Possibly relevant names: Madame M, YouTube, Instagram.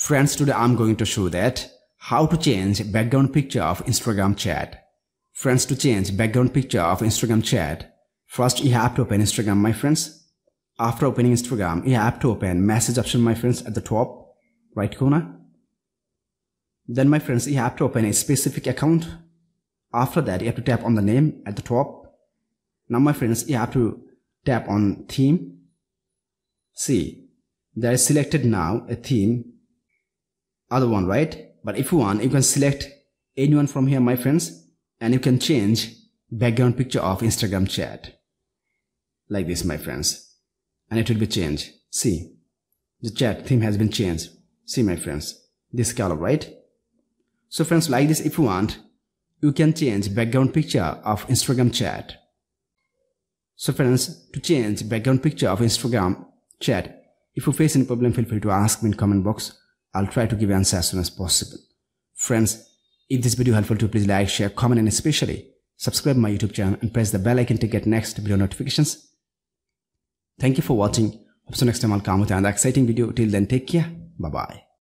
Friends, today I'm going to show that how to change background picture of Instagram chat. Friends, to change background picture of Instagram chat, first you have to open Instagram, my friends. After opening Instagram, you have to open message option, my friends, at the top right corner. Then, my friends, you have to open a specific account. After that, you have to tap on the name at the top. Now, my friends, you have to tap on theme. See, there is selected now a theme, other one, right? But if you want, you can select anyone from here, my friends, and you can change background picture of Instagram chat like this, my friends, and it will be changed. See, the chat theme has been changed. See, my friends, this color, right? So friends, like this, if you want, you can change background picture of Instagram chat. So friends, to change background picture of Instagram chat, if you face any problem, feel free to ask me in comment box. I'll try to give answer as soon as possible. Friends, if this video helpful to you, please like, share, comment, and especially subscribe my YouTube channel and press the bell icon to get next video notifications. Thank you for watching. Hope so next time I'll come with another exciting video. Till then, take care. Bye-bye.